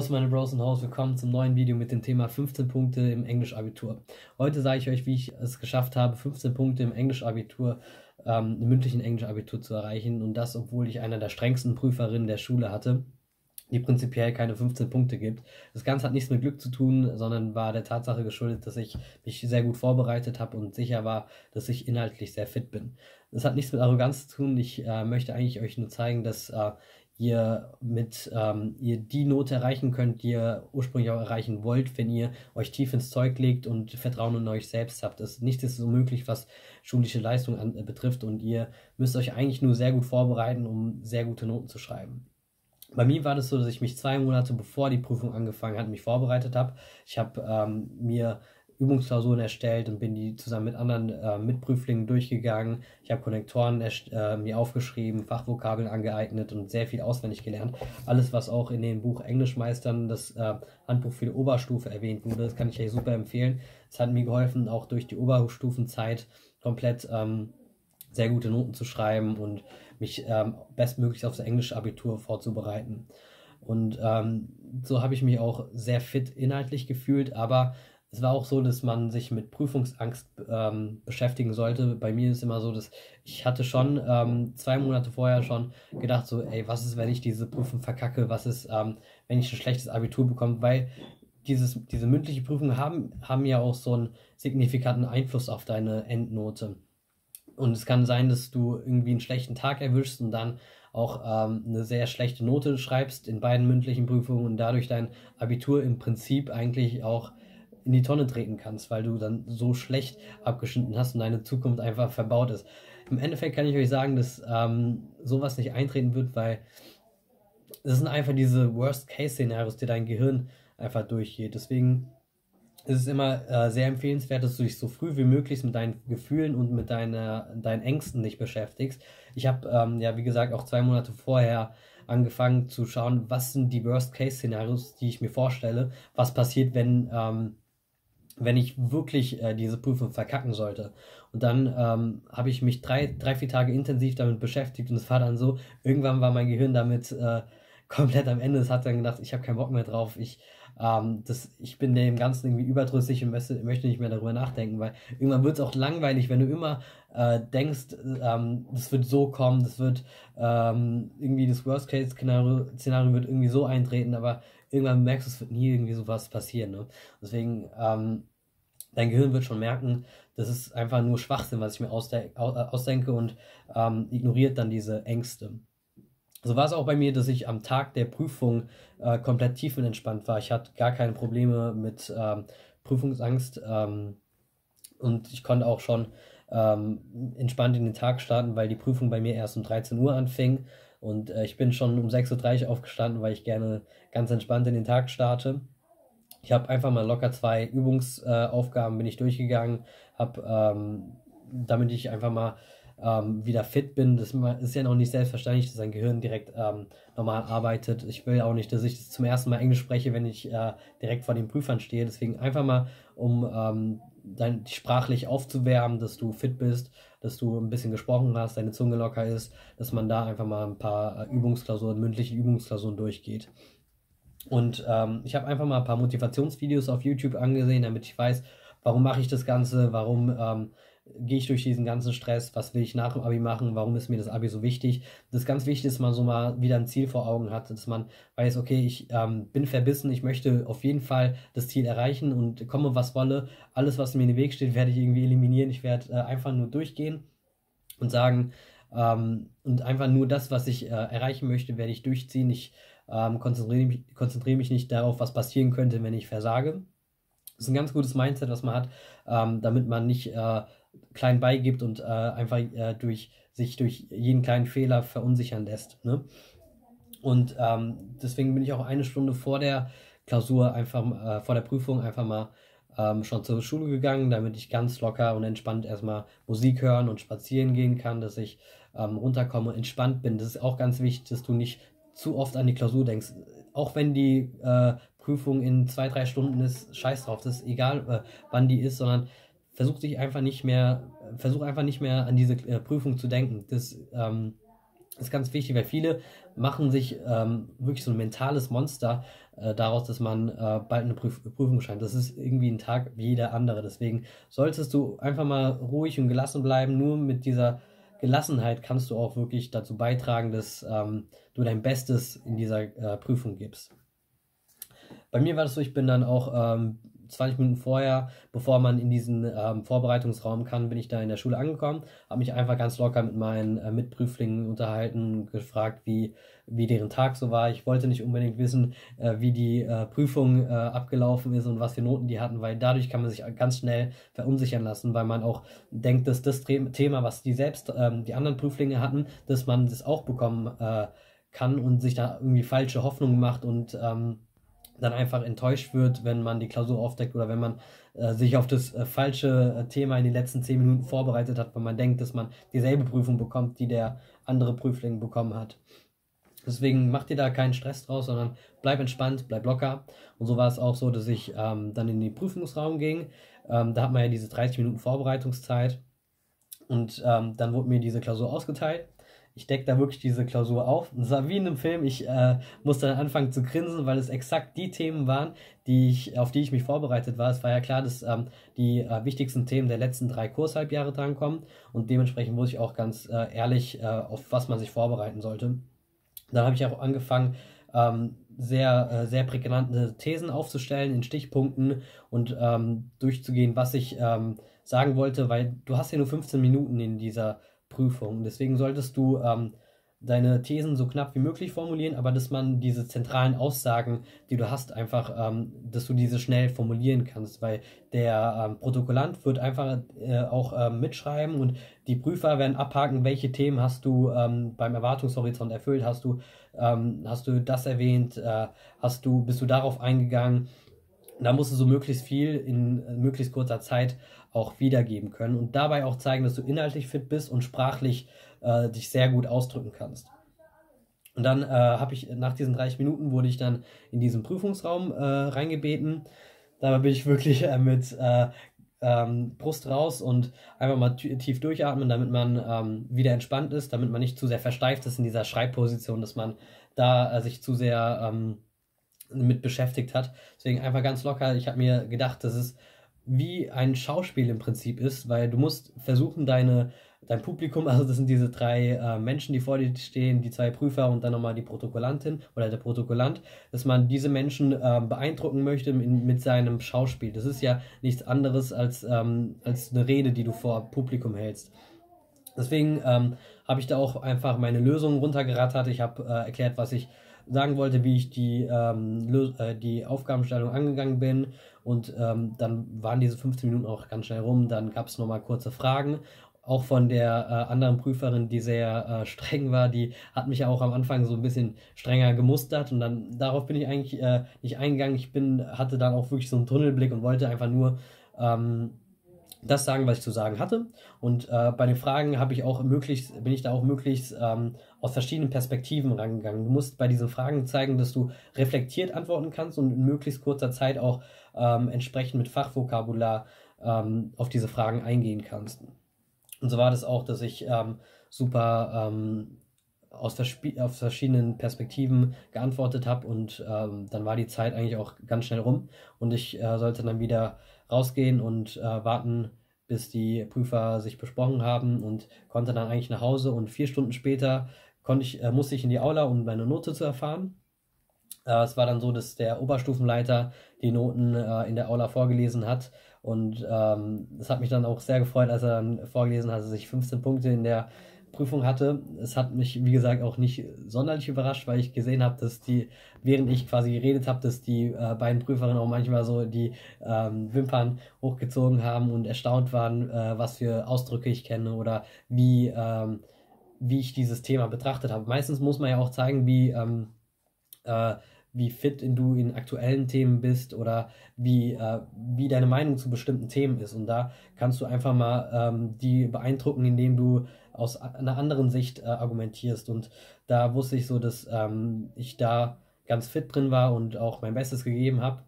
Hallo meine Bros und Hosts, willkommen zum neuen Video mit dem Thema 15 Punkte im Englisch-Abitur. Heute sage ich euch, wie ich es geschafft habe, 15 Punkte im Englisch-Abitur, im mündlichen Englisch-Abitur zu erreichen, und das, obwohl ich einer der strengsten Prüferinnen der Schule hatte, die prinzipiell keine 15 Punkte gibt. Das Ganze hat nichts mit Glück zu tun, sondern war der Tatsache geschuldet, dass ich mich sehr gut vorbereitet habe und sicher war, dass ich inhaltlich sehr fit bin. Das hat nichts mit Arroganz zu tun. Ich möchte eigentlich euch nur zeigen, dass ihr die Note erreichen könnt, die ihr ursprünglich auch erreichen wollt, wenn ihr euch tief ins Zeug legt und Vertrauen in euch selbst habt. Nichts ist so möglich, was schulische Leistung betrifft, und ihr müsst euch eigentlich nur sehr gut vorbereiten, um sehr gute Noten zu schreiben. Bei mir war das so, dass ich mich 2 Monate bevor die Prüfung angefangen hat, mich vorbereitet habe. Ich habe mir Übungsklausuren erstellt und bin die zusammen mit anderen Mitprüflingen durchgegangen. Ich habe Konnektoren mir aufgeschrieben, Fachvokabeln angeeignet und sehr viel auswendig gelernt. Alles, was auch in dem Buch Englisch meistern, das Handbuch für die Oberstufe erwähnt wurde, das kann ich euch super empfehlen. Es hat mir geholfen, auch durch die Oberstufenzeit komplett sehr gute Noten zu schreiben und mich bestmöglich aufs Englische Abitur vorzubereiten. Und so habe ich mich auch sehr fit inhaltlich gefühlt, aber es war auch so, dass man sich mit Prüfungsangst beschäftigen sollte. Bei mir ist immer so, dass ich hatte schon 2 Monate vorher schon gedacht, so, ey, was ist, wenn ich diese Prüfung verkacke? Was ist, wenn ich ein schlechtes Abitur bekomme? Weil diese mündliche Prüfungen haben ja auch so einen signifikanten Einfluss auf deine Endnote. Und es kann sein, dass du irgendwie einen schlechten Tag erwischst und dann auch eine sehr schlechte Note schreibst in beiden mündlichen Prüfungen und dadurch dein Abitur im Prinzip eigentlich auch in die Tonne treten kannst, weil du dann so schlecht abgeschnitten hast und deine Zukunft einfach verbaut ist. Im Endeffekt kann ich euch sagen, dass sowas nicht eintreten wird, weil es sind einfach diese Worst-Case-Szenarios, die dein Gehirn einfach durchgeht. Deswegen ist es immer sehr empfehlenswert, dass du dich so früh wie möglich mit deinen Gefühlen und mit deinen Ängsten dich beschäftigst. Ich habe ja, wie gesagt, auch 2 Monate vorher angefangen zu schauen, was sind die Worst-Case-Szenarios, die ich mir vorstelle, was passiert, wenn wenn ich wirklich diese Prüfung verkacken sollte. Und dann habe ich mich drei, vier Tage intensiv damit beschäftigt, und es war dann so, irgendwann war mein Gehirn damit komplett am Ende. Es hat dann gedacht, ich habe keinen Bock mehr drauf, ich bin dem Ganzen irgendwie überdrüssig und möchte nicht mehr darüber nachdenken, weil irgendwann wird es auch langweilig, wenn du immer denkst, das wird so kommen, das wird irgendwie das Worst-Case-Szenario wird irgendwie so eintreten, aber irgendwann merkst du, es wird nie irgendwie sowas passieren, ne? Deswegen, dein Gehirn wird schon merken, das ist einfach nur Schwachsinn, was ich mir ausdenke, und ignoriert dann diese Ängste. So war es auch bei mir, dass ich am Tag der Prüfung komplett tiefenentspannt war. Ich hatte gar keine Probleme mit Prüfungsangst, und ich konnte auch schon entspannt in den Tag starten, weil die Prüfung bei mir erst um 13 Uhr anfing. Und ich bin schon um 6:30 Uhr aufgestanden, weil ich gerne ganz entspannt in den Tag starte. Ich habe einfach mal locker 2 Übungsaufgaben bin ich durchgegangen, damit ich einfach mal wieder fit bin. Das ist ja noch nicht selbstverständlich, dass dein Gehirn direkt normal arbeitet. Ich will auch nicht, dass ich das zum ersten Mal Englisch spreche, wenn ich direkt vor den Prüfern stehe. Deswegen einfach mal, um dich sprachlich aufzuwärmen, dass du fit bist, dass du ein bisschen gesprochen hast, deine Zunge locker ist, dass man da einfach mal ein paar Übungsklausuren, mündliche Übungsklausuren durchgeht. Und ich habe einfach mal ein paar Motivationsvideos auf YouTube angesehen, damit ich weiß, warum mache ich das Ganze, warum gehe ich durch diesen ganzen Stress, was will ich nach dem Abi machen, warum ist mir das Abi so wichtig. Das ist ganz wichtig, dass man so mal wieder ein Ziel vor Augen hat, dass man weiß, okay, ich bin verbissen, ich möchte auf jeden Fall das Ziel erreichen und komme, was wolle. Alles, was mir in den Weg steht, werde ich irgendwie eliminieren. Ich werde einfach nur durchgehen und sagen, und einfach nur das, was ich erreichen möchte, werde ich durchziehen. Ich konzentriere mich nicht darauf, was passieren könnte, wenn ich versage. Das ist ein ganz gutes Mindset, was man hat, damit man nicht klein beigibt und einfach sich durch jeden kleinen Fehler verunsichern lässt, ne? Und deswegen bin ich auch 1 Stunde vor der Klausur, einfach vor der Prüfung einfach mal schon zur Schule gegangen, damit ich ganz locker und entspannt erstmal Musik hören und spazieren gehen kann, dass ich runterkomme, entspannt bin. Das ist auch ganz wichtig, dass du nicht zu oft an die Klausur denkst. Auch wenn die Prüfung in 2, 3 Stunden ist, scheiß drauf, das ist egal, wann die ist, sondern versuch einfach nicht mehr an diese Prüfung zu denken. Das ist ganz wichtig, weil viele machen sich wirklich so ein mentales Monster daraus, dass man bald eine Prüfung schreibt. Das ist irgendwie ein Tag wie jeder andere. Deswegen solltest du einfach mal ruhig und gelassen bleiben. Nur mit dieser Gelassenheit kannst du auch wirklich dazu beitragen, dass du dein Bestes in dieser Prüfung gibst. Bei mir war das so, ich bin dann auch 20 Minuten vorher, bevor man in diesen Vorbereitungsraum kann, bin ich da in der Schule angekommen, habe mich einfach ganz locker mit meinen Mitprüflingen unterhalten, gefragt, wie deren Tag so war. Ich wollte nicht unbedingt wissen, wie die Prüfung abgelaufen ist und was für Noten die hatten, weil dadurch kann man sich ganz schnell verunsichern lassen, weil man auch denkt, dass das Thema, was die selbst, die anderen Prüflinge hatten, dass man das auch bekommen kann und sich da irgendwie falsche Hoffnungen macht und dann einfach enttäuscht wird, wenn man die Klausur aufdeckt oder wenn man sich auf das falsche Thema in den letzten 10 Minuten vorbereitet hat, weil man denkt, dass man dieselbe Prüfung bekommt, die der andere Prüfling bekommen hat. Deswegen mach dir da keinen Stress draus, sondern bleib entspannt, bleib locker. Und so war es auch so, dass ich dann in den Prüfungsraum ging. Da hat man ja diese 30 Minuten Vorbereitungszeit und dann wurde mir diese Klausur ausgeteilt. Ich decke da wirklich diese Klausur auf. Das war wie in einem Film. Ich musste dann anfangen zu grinsen, weil es exakt die Themen waren, auf die ich mich vorbereitet war. Es war ja klar, dass die wichtigsten Themen der letzten 3 Kurshalbjahre drankommen. Und dementsprechend muss ich auch ganz ehrlich, auf was man sich vorbereiten sollte. Dann habe ich auch angefangen, sehr prägnante Thesen aufzustellen in Stichpunkten und durchzugehen, was ich sagen wollte, weil du hast ja nur 15 Minuten in dieser Prüfung. Deswegen solltest du deine Thesen so knapp wie möglich formulieren, aber dass man diese zentralen Aussagen, die du hast, einfach, dass du diese schnell formulieren kannst, weil der Protokollant wird einfach auch mitschreiben und die Prüfer werden abhaken, welche Themen hast du beim Erwartungshorizont erfüllt, hast du das erwähnt, bist du darauf eingegangen. Da musst du so möglichst viel in möglichst kurzer Zeit auch wiedergeben können und dabei auch zeigen, dass du inhaltlich fit bist und sprachlich dich sehr gut ausdrücken kannst. Und dann habe ich nach diesen 30 Minuten wurde ich dann in diesen Prüfungsraum reingebeten. Dabei bin ich wirklich mit Brust raus und einfach mal tief durchatmen, damit man wieder entspannt ist, damit man nicht zu sehr versteift ist in dieser Schreibposition, dass man da sich zu sehr mit beschäftigt hat. Deswegen einfach ganz locker. Ich habe mir gedacht, dass es wie ein Schauspiel im Prinzip ist, weil du musst versuchen, dein Publikum, also das sind diese 3 Menschen, die vor dir stehen, die 2 Prüfer und dann nochmal die Protokollantin oder der Protokollant, dass man diese Menschen beeindrucken möchte mit seinem Schauspiel. Das ist ja nichts anderes als eine Rede, die du vor Publikum hältst. Deswegen habe ich da auch einfach meine Lösungen runtergerattert. Ich habe erklärt, was ich sagen wollte, wie ich die Aufgabenstellung angegangen bin und dann waren diese 15 Minuten auch ganz schnell rum, dann gab es nochmal kurze Fragen, auch von der anderen Prüferin, die sehr streng war, die hat mich ja auch am Anfang so ein bisschen strenger gemustert und dann darauf bin ich eigentlich nicht eingegangen, hatte dann auch wirklich so einen Tunnelblick und wollte einfach nur das sagen, was ich zu sagen hatte. Und bei den Fragen bin ich da auch möglichst aus verschiedenen Perspektiven rangegangen. Du musst bei diesen Fragen zeigen, dass du reflektiert antworten kannst und in möglichst kurzer Zeit auch entsprechend mit Fachvokabular auf diese Fragen eingehen kannst. Und so war das auch, dass ich super aus verschiedenen Perspektiven geantwortet habe und dann war die Zeit eigentlich auch ganz schnell rum und ich sollte dann wieder rausgehen und warten, bis die Prüfer sich besprochen haben und konnte dann eigentlich nach Hause und 4 Stunden später musste ich in die Aula, um meine Note zu erfahren. Es war dann so, dass der Oberstufenleiter die Noten in der Aula vorgelesen hat und das hat mich dann auch sehr gefreut, als er dann vorgelesen hat, dass ich 15 Punkte in der Prüfung hatte. Es hat mich, wie gesagt, auch nicht sonderlich überrascht, weil ich gesehen habe, dass während ich quasi geredet habe, dass die beiden Prüferinnen auch manchmal so die Wimpern hochgezogen haben und erstaunt waren, was für Ausdrücke ich kenne oder wie ich dieses Thema betrachtet habe. Meistens muss man ja auch zeigen, wie fit du in aktuellen Themen bist oder wie deine Meinung zu bestimmten Themen ist. Und da kannst du einfach mal die beeindrucken, indem du aus einer anderen Sicht argumentierst. Und da wusste ich so, dass ich da ganz fit drin war und auch mein Bestes gegeben habe.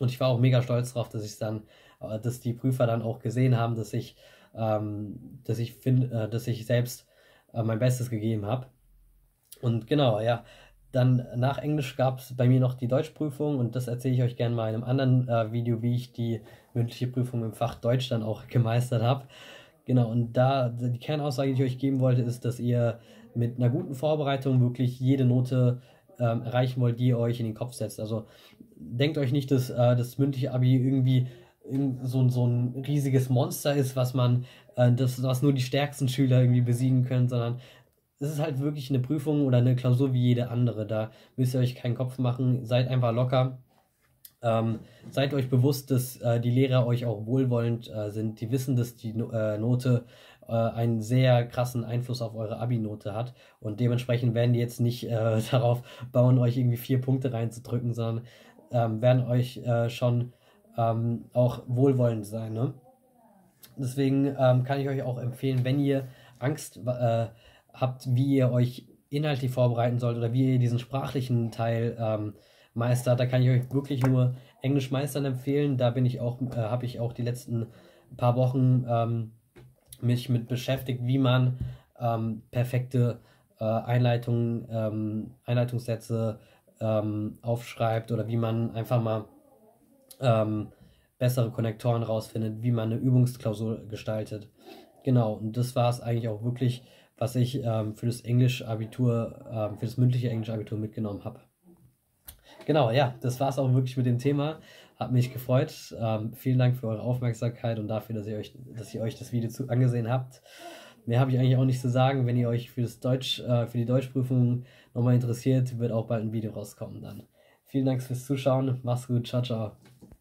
Und ich war auch mega stolz darauf, dass die Prüfer dann auch gesehen haben, dass ich selbst mein Bestes gegeben habe. Und genau, ja, Dann nach Englisch gab es bei mir noch die Deutschprüfung und das erzähle ich euch gerne mal in einem anderen Video, wie ich die mündliche Prüfung im Fach Deutsch dann auch gemeistert habe. Genau, und da die Kernaussage, die ich euch geben wollte, ist, dass ihr mit einer guten Vorbereitung wirklich jede Note erreichen wollt, die ihr euch in den Kopf setzt. Also denkt euch nicht, dass das mündliche Abi irgendwie so ein riesiges Monster ist, was man, was nur die stärksten Schüler irgendwie besiegen können, sondern es ist halt wirklich eine Prüfung oder eine Klausur wie jede andere. Da müsst ihr euch keinen Kopf machen, seid einfach locker. Seid euch bewusst, dass die Lehrer euch auch wohlwollend sind. Die wissen, dass die Note einen sehr krassen Einfluss auf eure Abi-Note hat. Und dementsprechend werden die jetzt nicht darauf bauen, euch irgendwie 4 Punkte reinzudrücken, sondern werden euch schon auch wohlwollend sein. Ne? Deswegen kann ich euch auch empfehlen, wenn ihr Angst habt, wie ihr euch inhaltlich vorbereiten sollt oder wie ihr diesen sprachlichen Teil meistert, da kann ich euch wirklich nur Englisch meistern empfehlen. Da bin ich auch, habe ich auch die letzten paar Wochen mich mit beschäftigt, wie man perfekte Einleitungen, Einleitungssätze aufschreibt oder wie man einfach mal bessere Konnektoren rausfindet, wie man eine Übungsklausur gestaltet. Genau, und das war es eigentlich auch wirklich, was ich für das Englisch-Abitur, für das mündliche Englisch-Abitur mitgenommen habe. Genau, ja, das war es auch wirklich mit dem Thema. Hat mich gefreut. Vielen Dank für eure Aufmerksamkeit und dafür, dass ihr euch das Video angesehen habt. Mehr habe ich eigentlich auch nicht zu sagen. Wenn ihr euch für das Deutsch, für die Deutschprüfung nochmal interessiert, wird auch bald ein Video rauskommen dann. Vielen Dank fürs Zuschauen. Macht's gut. Ciao, ciao.